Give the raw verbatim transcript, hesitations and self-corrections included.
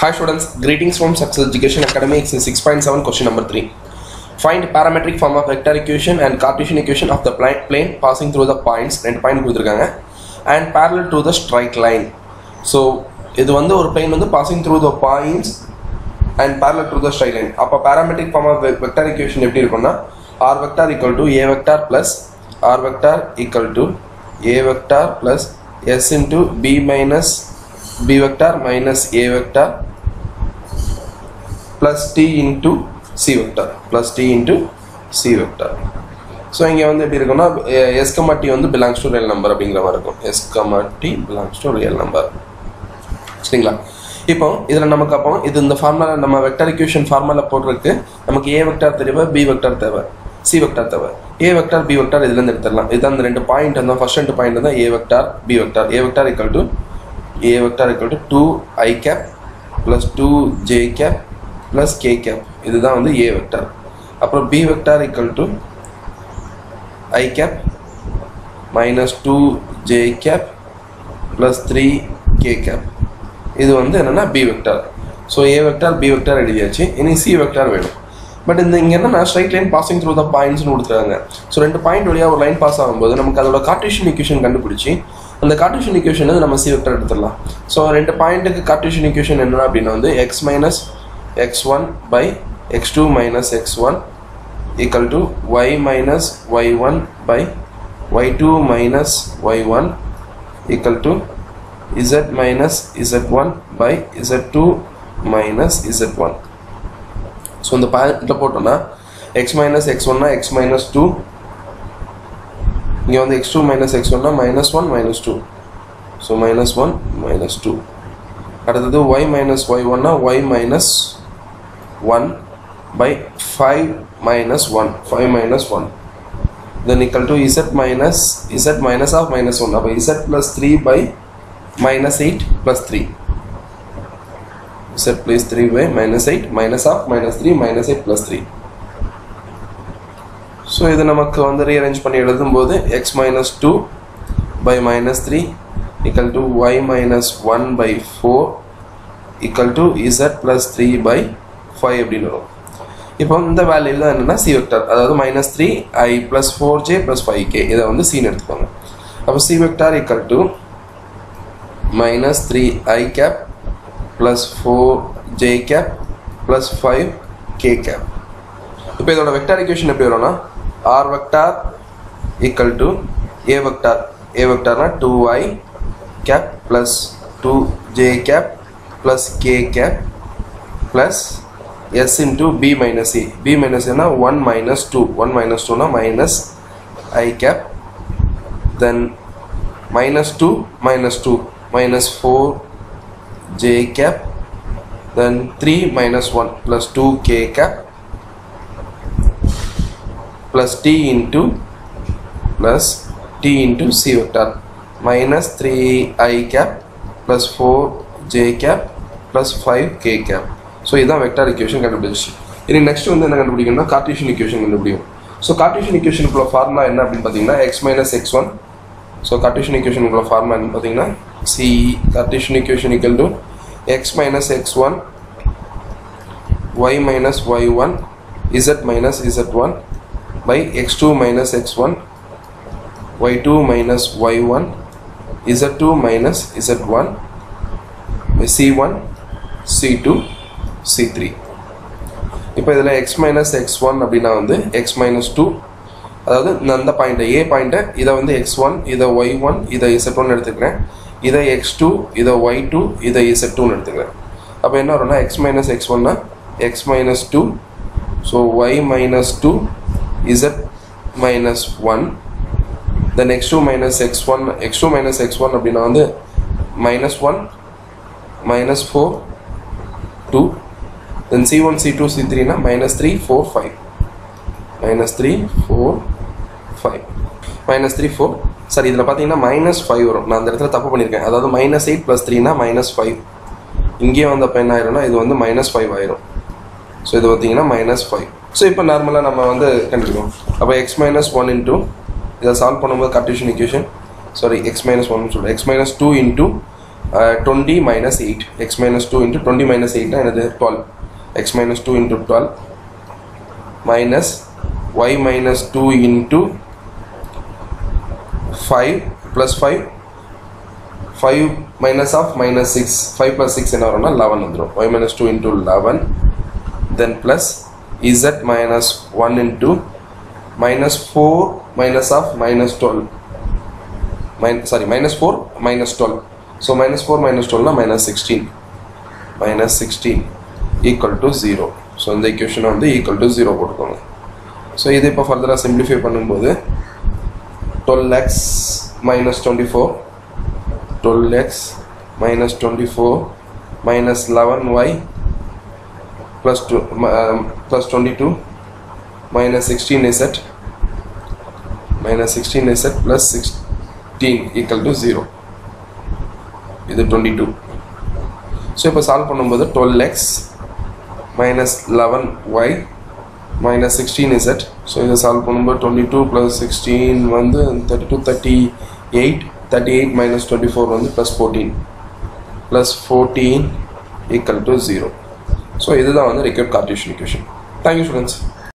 Hi students, greetings from Success Education Academy. It's six point seven question number three. Find parametric form of vector equation and Cartesian equation of the plane passing through the points and point and parallel to the straight line. So, this is one plane passing through the points and parallel to the straight line. Now, parametric form of vector equation R vector equal to A vector plus R vector equal to A vector plus S into B minus B vector minus A vector plus T into C vector plus T into C vector. So, here S, T belongs to real number. S, T belongs to real number. Now, this is the formula. We have vector equation formula. We have A vector, B vector, C vector. A vector, B vector is the point. First and point is A vector, B vector. A vector equal to A vector equal to two i cap plus two j cap plus k cap. This is A vector. Then B vector equal to I cap minus two j cap plus three k cap. This is B vector. So A vector, B vector ready. Ini C vector ready. But in the straight line passing through the points. So two point line pass agumbodhu namakku Cartesian equation kandupidichi. And the Cartesian equation is the C vector. So, the point of the Cartesian equation is x minus x one by x two minus x one equal to y minus y one by y two minus y one equal to z minus z one by z two minus z one. So, in the point of x minus x one, x minus two. Here x two minus x one minus one minus two. So minus one minus two. That is y minus y one y minus one by five minus one. five minus one. Then equal to z minus z minus of minus one. By z plus three by minus eight plus three. Z plus three by minus eight minus half minus three minus eight plus three. So, this we rearrange x minus two by minus three equal to y minus one by four equal to z plus three by five. Now, the value is C vector. That is minus three i plus four j plus five k. This is C. Now, C vector equal to minus three i cap plus four j cap plus five k cap. Now, the vector equation is R vector equal to A vector. A vector na two i cap plus two j cap plus k cap plus s into b minus a. B minus a na one minus two. one minus two na minus I cap. Then minus two minus two minus four j cap. Then three minus one plus two k cap. Plus t into plus t into c vector minus three i cap plus four j cap plus five k cap. So this is the vector equation. In next one the Cartesian equation. So Cartesian equation formula x minus x one. So Cartesian equation formula C Cartesian equation equal to x minus x one y minus y one z minus z one by x two minus x one y two minus y one z two minus z one by c one c two c three. Now x minus x one x minus two. That is the point. A point is x one, either y one, either z one, either x two, either y two, either z two. Now x minus x one x minus two. So y minus two z minus one. Then x two minus x one x two minus x one அப்படினா வந்து minus one minus four two. Then c one c two c three na minus three four five minus three four five minus three four. Sorry, இதுல பாத்தீங்கன்னா minus five வரும். நான் அந்த இடத்துல தப்பு பண்ணிருக்கேன். அதாவது minus eight plus three na minus five. இங்கே வந்த பென் ஆயிரும்னா இது வந்து minus five ஆயிரும். So இது பாத்தீங்கன்னா minus five. So now normally we will do x minus one into this is solve Cartesian equation. Sorry, x minus one. X minus two into uh, twenty minus eight, x minus two into twenty minus eight, another twelve, x minus two into twelve, minus y minus two into five plus five, five minus half minus six, five plus six and eleven, y minus two into eleven, then plus z minus one into minus four minus half minus twelve, Min sorry minus four minus twelve, so minus four minus twelve na minus sixteen, minus sixteen equal to zero. So in the equation on the equal to zero. So this is further simplify twelve x minus twenty-four, twelve x minus twenty-four minus eleven y plus, two, uh, plus twenty-two minus sixteen z minus sixteen z plus sixteen equal to zero. This is twenty-two. So if I solve twelve x minus eleven y minus sixteen z, so this is solve number twenty-two plus sixteen one thirty-two, thirty-eight, thirty-eight minus twenty-four one plus fourteen, plus fourteen equal to zero. So this is the required Cartesian equation. Thank you, students.